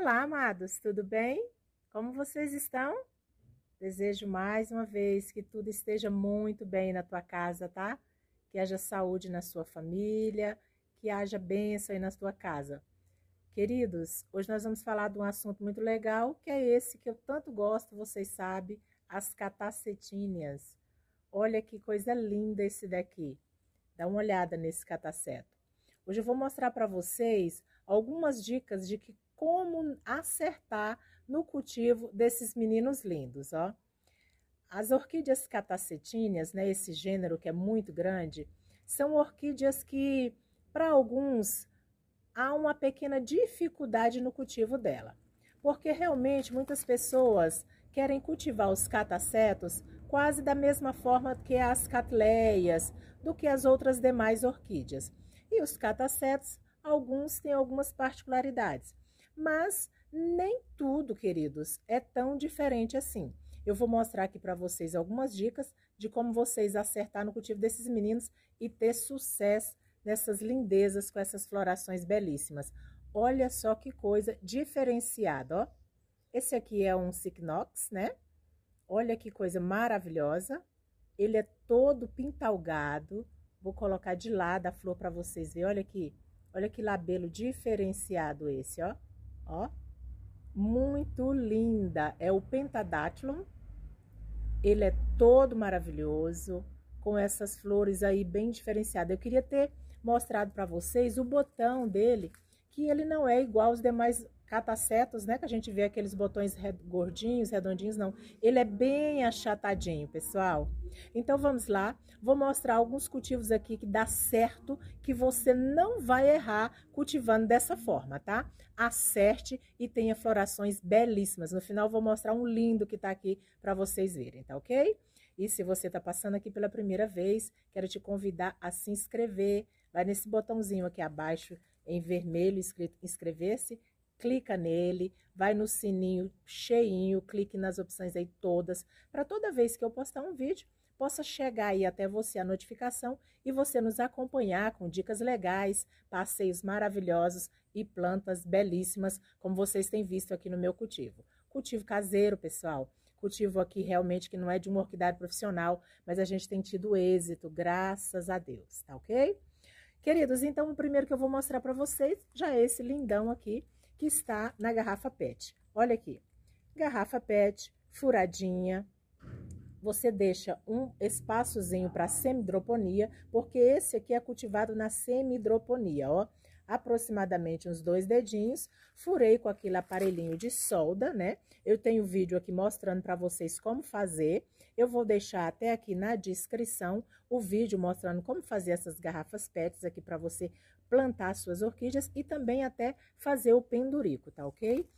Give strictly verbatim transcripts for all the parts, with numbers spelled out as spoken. Olá, amados, tudo bem? Como vocês estão? Desejo mais uma vez que tudo esteja muito bem na tua casa, tá? Que haja saúde na sua família, que haja bênção aí na tua casa. Queridos, hoje nós vamos falar de um assunto muito legal, que é esse que eu tanto gosto, vocês sabem, as catasetíneas. Olha que coisa linda esse daqui. Dá uma olhada nesse cataseto. Hoje eu vou mostrar para vocês algumas dicas de que, como acertar no cultivo desses meninos lindos, ó. As orquídeas catasetíneas, né, esse gênero que é muito grande, são orquídeas que, para alguns, há uma pequena dificuldade no cultivo dela, porque realmente muitas pessoas querem cultivar os catasetos quase da mesma forma que as catleias, do que as outras demais orquídeas. E os catasetos, alguns têm algumas particularidades, mas nem tudo, queridos, é tão diferente assim. Eu vou mostrar aqui para vocês algumas dicas de como vocês acertar no cultivo desses meninos e ter sucesso nessas lindezas com essas florações belíssimas. Olha só que coisa diferenciada, ó. Esse aqui é um Cycnox, né? Olha que coisa maravilhosa. Ele é todo pintalgado. Vou colocar de lado a flor para vocês verem. Olha aqui, olha que labelo diferenciado esse, ó. Ó, muito linda. É o Pentadátlum. Ele é todo maravilhoso, com essas flores aí bem diferenciadas. Eu queria ter mostrado para vocês o botão dele, que ele não é igual aos demais catasetos, né? Que a gente vê aqueles botões gordinhos, redondinhos, não. Ele é bem achatadinho, pessoal. Então, vamos lá. Vou mostrar alguns cultivos aqui que dá certo, que você não vai errar cultivando dessa forma, tá? Acerte e tenha florações belíssimas. No final, vou mostrar um lindo que tá aqui para vocês verem, tá ok? E se você está passando aqui pela primeira vez, quero te convidar a se inscrever. Vai nesse botãozinho aqui abaixo, em vermelho, escrito inscrever-se. Clica nele, vai no sininho cheinho, clique nas opções aí todas, para toda vez que eu postar um vídeo, possa chegar aí até você a notificação e você nos acompanhar com dicas legais, passeios maravilhosos e plantas belíssimas, como vocês têm visto aqui no meu cultivo. Cultivo caseiro, pessoal. Cultivo aqui realmente que não é de uma orquidária profissional, mas a gente tem tido êxito, graças a Deus, tá ok? Queridos, então o primeiro que eu vou mostrar para vocês já é esse lindão aqui, que está na garrafa PET. Olha aqui, garrafa PET, furadinha. Você deixa um espaçozinho para semidroponia, porque esse aqui é cultivado na semidroponia, ó. Aproximadamente uns dois dedinhos, furei com aquele aparelhinho de solda, né? Eu tenho vídeo aqui mostrando para vocês como fazer. Eu vou deixar até aqui na descrição o vídeo mostrando como fazer essas garrafas PETs aqui para você plantar suas orquídeas e também até fazer o pendurico, tá ok?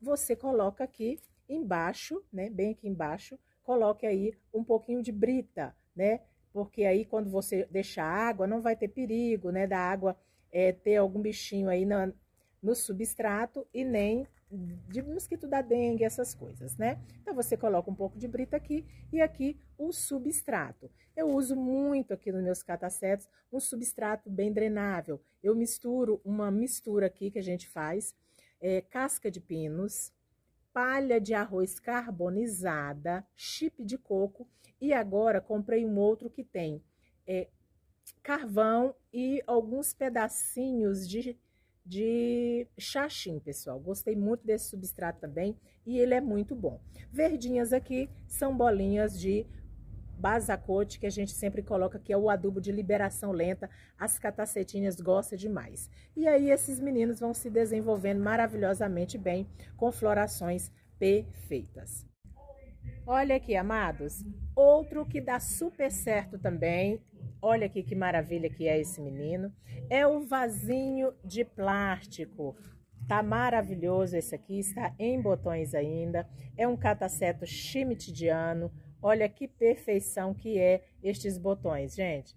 Você coloca aqui embaixo, né? Bem aqui embaixo, coloque aí um pouquinho de brita, né? Porque aí quando você deixar água, não vai ter perigo, né? Da água... É, ter algum bichinho aí na, no substrato e nem de mosquito da dengue, essas coisas, né? Então, você coloca um pouco de brita aqui e aqui o substrato. Eu uso muito aqui nos meus catasetos um substrato bem drenável. Eu misturo uma mistura aqui que a gente faz, é, casca de pinos, palha de arroz carbonizada, chip de coco e agora comprei um outro que tem... É, carvão e alguns pedacinhos de, de xaxim, pessoal. Gostei muito desse substrato também e ele é muito bom. Verdinhas aqui são bolinhas de basacote, que a gente sempre coloca, que é o adubo de liberação lenta. As catasetinhas gostam demais. E aí esses meninos vão se desenvolvendo maravilhosamente bem, com florações perfeitas. Olha aqui, amados, outro que dá super certo também. Olha aqui que maravilha que é esse menino. É o vasinho de plástico. Tá maravilhoso esse aqui, está em botões ainda. É um catasetum schmidtianum. Olha que perfeição que é estes botões, gente.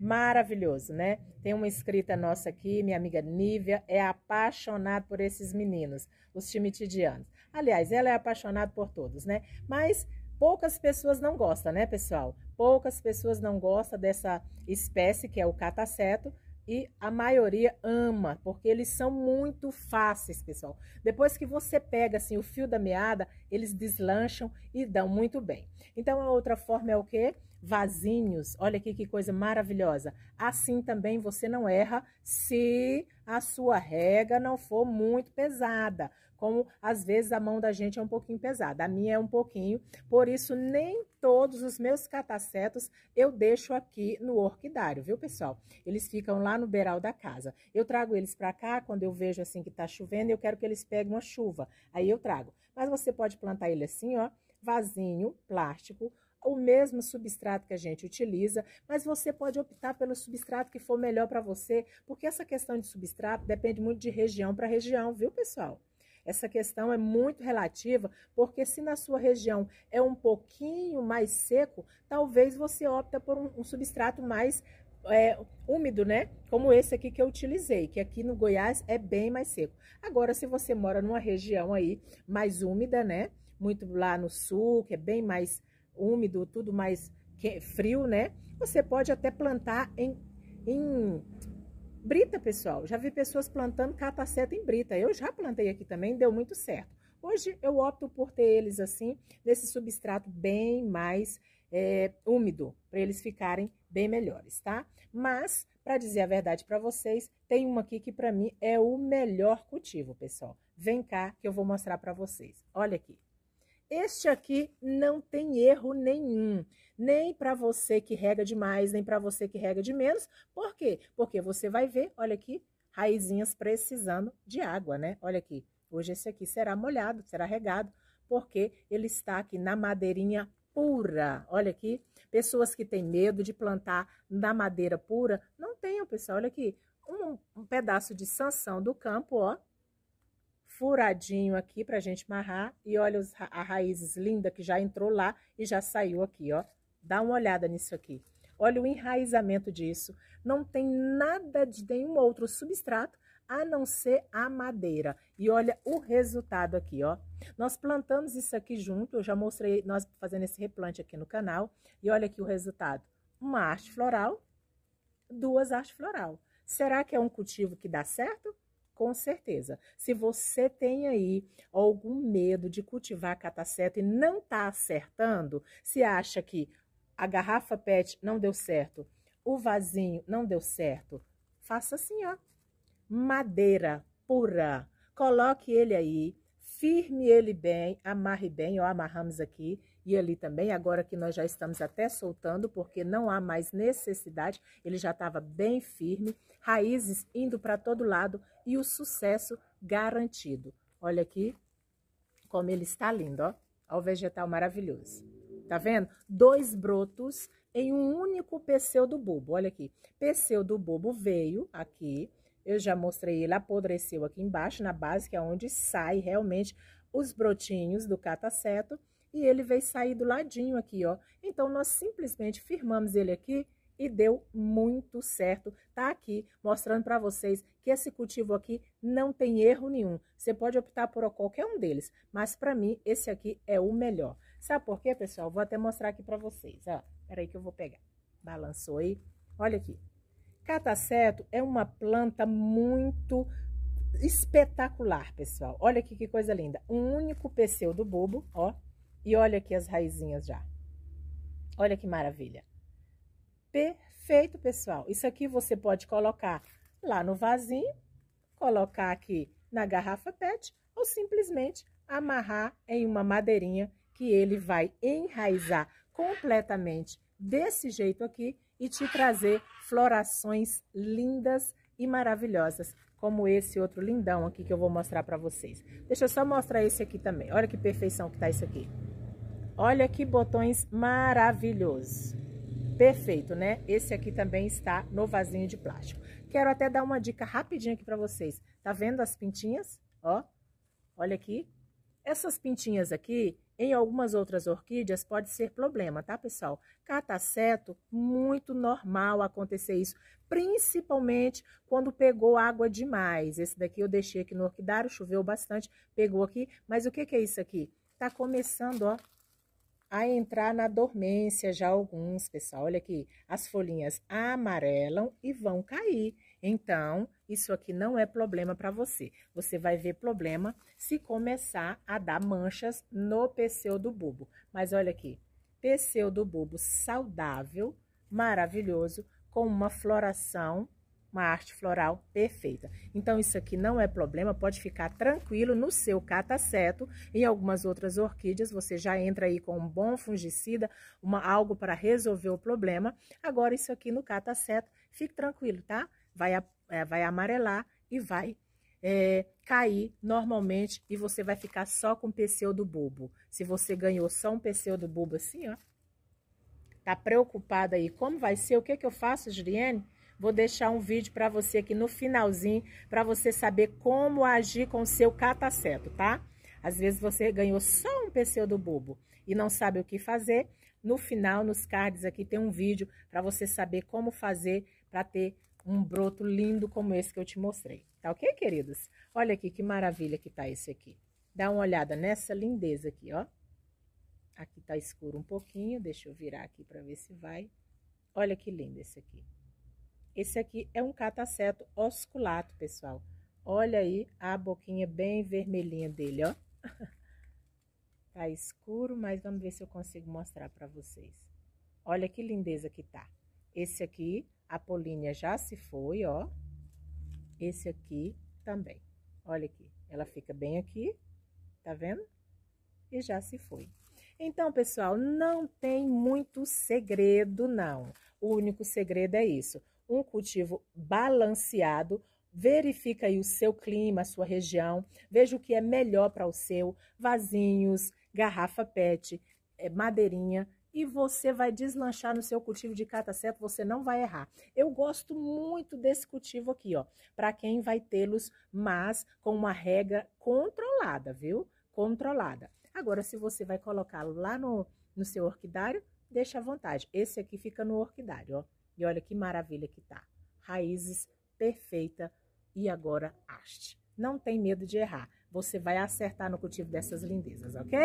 Maravilhoso, né? Tem uma escrita nossa aqui, minha amiga Nívia, é apaixonada por esses meninos, os schmidtianos. Aliás, ela é apaixonada por todos, né? Mas... poucas pessoas não gostam, né, pessoal? Poucas pessoas não gostam dessa espécie, que é o cataseto, E a maioria ama, porque eles são muito fáceis, pessoal. Depois que você pega assim, o fio da meada, eles deslancham e dão muito bem. Então, a outra forma é o quê? Vasinhos. Olha aqui que coisa maravilhosa. Assim também você não erra se a sua rega não for muito pesada. Como, às vezes, a mão da gente é um pouquinho pesada. A minha é um pouquinho. Por isso, nem todos os meus catasetos eu deixo aqui no orquidário, viu, pessoal? Eles ficam lá no beiral da casa. Eu trago eles para cá quando eu vejo, assim, que tá chovendo e eu quero que eles peguem uma chuva. Aí eu trago. Mas você pode plantar ele assim, ó, vasinho, plástico, o mesmo substrato que a gente utiliza, mas você pode optar pelo substrato que for melhor para você, porque essa questão de substrato depende muito de região para região, viu, pessoal? Essa questão é muito relativa, porque se na sua região é um pouquinho mais seco, talvez você opta por um, um substrato mais é, úmido, né? Como esse aqui que eu utilizei, que aqui no Goiás é bem mais seco. Agora, se você mora numa região aí mais úmida, né? Muito lá no sul, que é bem mais úmido, tudo mais frio, né? Você pode até plantar em... em... brita, pessoal. Já vi pessoas plantando cataceta em brita. Eu já plantei aqui também, deu muito certo. Hoje eu opto por ter eles assim, nesse substrato bem mais é, úmido, para eles ficarem bem melhores, tá? Mas, para dizer a verdade para vocês, tem uma aqui que para mim é o melhor cultivo, pessoal. Vem cá que eu vou mostrar para vocês. Olha aqui. Este aqui não tem erro nenhum, nem para você que rega demais, nem para você que rega de menos. Por quê? Porque você vai ver, olha aqui, raizinhas precisando de água, né? Olha aqui, hoje esse aqui será molhado, será regado, porque ele está aqui na madeirinha pura. Olha aqui, pessoas que têm medo de plantar na madeira pura, não tenham, pessoal. Olha aqui, um, um pedaço de sanção do campo, ó. Furadinho aqui pra gente amarrar, e olha os ra as raízes lindas que já entrou lá e já saiu aqui, ó. Dá uma olhada nisso aqui. Olha o enraizamento disso. Não tem nada de nenhum outro substrato, a não ser a madeira. E olha o resultado aqui, ó. Nós plantamos isso aqui junto, eu já mostrei nós fazendo esse replante aqui no canal. E olha aqui o resultado. Uma haste floral, duas hastes floral. Será que é um cultivo que dá certo? Com certeza. Se você tem aí algum medo de cultivar cataceta e não tá acertando, se acha que a garrafa pet não deu certo, o vasinho não deu certo, faça assim, ó. Madeira pura. Coloque ele aí, firme ele bem, amarre bem, ó, amarramos aqui e ali também, agora que nós já estamos até soltando, porque não há mais necessidade, ele já estava bem firme, raízes indo para todo lado e o sucesso garantido. Olha aqui como ele está lindo, ó, olha o vegetal maravilhoso. Tá vendo? Dois brotos em um único pseudobubo, olha aqui. Pseudobubo veio aqui, eu já mostrei, ele apodreceu aqui embaixo, na base, que é onde sai realmente os brotinhos do cataseto. E ele veio sair do ladinho aqui, ó. Então, nós simplesmente firmamos ele aqui e deu muito certo. Tá aqui mostrando para vocês que esse cultivo aqui não tem erro nenhum. Você pode optar por qualquer um deles, mas para mim esse aqui é o melhor. Sabe por quê, pessoal? Vou até mostrar aqui para vocês, ó. Peraí que eu vou pegar. Balançou aí. Olha aqui. Cataseto é uma planta muito espetacular, pessoal. Olha aqui que coisa linda. Um único pseudobubo, ó. E olha aqui as raizinhas já. Olha que maravilha. Perfeito, pessoal. Isso aqui você pode colocar lá no vasinho, colocar aqui na garrafa pet, ou simplesmente amarrar em uma madeirinha que ele vai enraizar completamente desse jeito aqui e te trazer florações lindas e maravilhosas, como esse outro lindão aqui que eu vou mostrar para vocês. Deixa eu só mostrar esse aqui também. Olha que perfeição que tá isso aqui. Olha que botões maravilhosos. Perfeito, né? Esse aqui também está no vasinho de plástico. Quero até dar uma dica rapidinha aqui para vocês. Tá vendo as pintinhas? Ó, olha aqui. Essas pintinhas aqui, em algumas outras orquídeas, pode ser problema, tá, pessoal? Cataseto, muito normal acontecer isso, principalmente quando pegou água demais. Esse daqui eu deixei aqui no orquidário, choveu bastante, pegou aqui. Mas o que que é isso aqui? Tá começando, ó, a entrar na dormência já alguns, pessoal. Olha aqui, as folhinhas amarelam e vão cair. Então, isso aqui não é problema para você. Você vai ver problema se começar a dar manchas no pseudobulbo. Mas olha aqui, pseudobulbo saudável, maravilhoso, com uma floração, uma arte floral perfeita. Então, isso aqui não é problema, pode ficar tranquilo no seu cataseto. Em algumas outras orquídeas, você já entra aí com um bom fungicida, uma, algo para resolver o problema. Agora, isso aqui no cataseto, fique tranquilo, tá? Vai, é, vai amarelar e vai é, cair normalmente e você vai ficar só com pseudobulbo. Se você ganhou só um pseudobulbo assim, ó, tá preocupada aí, como vai ser? O que que eu faço, Juliane? Vou deixar um vídeo para você aqui no finalzinho, para você saber como agir com o seu cataseto, tá? Às vezes você ganhou só um pseudobulbo e não sabe o que fazer. No final, nos cards aqui, tem um vídeo para você saber como fazer para ter um broto lindo como esse que eu te mostrei. Tá ok, queridos? Olha aqui que maravilha que tá esse aqui. Dá uma olhada nessa lindeza aqui, ó. Aqui tá escuro um pouquinho, deixa eu virar aqui para ver se vai. Olha que lindo esse aqui. Esse aqui é um catasetum osculato, pessoal. Olha aí a boquinha bem vermelhinha dele, ó. Tá escuro, mas vamos ver se eu consigo mostrar para vocês. Olha que lindeza que tá. Esse aqui, a polínia já se foi, ó. Esse aqui também. Olha aqui, ela fica bem aqui, tá vendo? E já se foi. Então, pessoal, não tem muito segredo, não. O único segredo é isso. Um cultivo balanceado, verifica aí o seu clima, a sua região, veja o que é melhor para o seu, vasinhos, garrafa pet, madeirinha, e você vai deslanchar no seu cultivo de cataseto, você não vai errar. Eu gosto muito desse cultivo aqui, ó, para quem vai tê-los, mas com uma rega controlada, viu? Controlada. Agora, se você vai colocá-lo lá no, no seu orquidário, deixa à vontade. Esse aqui fica no orquidário, ó. E olha que maravilha que tá. Raízes perfeita e agora haste. Não tem medo de errar. Você vai acertar no cultivo dessas lindezas, ok?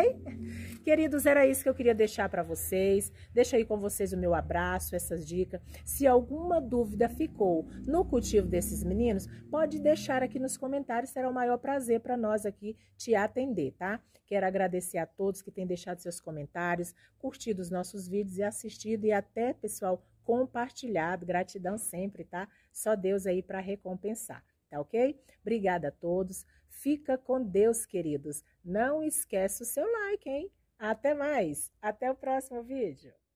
Queridos, era isso que eu queria deixar para vocês. Deixo aí com vocês o meu abraço, essas dicas. Se alguma dúvida ficou no cultivo desses meninos, pode deixar aqui nos comentários, será o maior prazer para nós aqui te atender, tá? Quero agradecer a todos que têm deixado seus comentários, curtido os nossos vídeos e assistido. E até, pessoal, compartilhado. Gratidão sempre, tá? Só Deus aí para recompensar. Tá ok? Obrigada a todos. Fica com Deus, queridos. Não esquece o seu like, hein? Até mais. Até o próximo vídeo.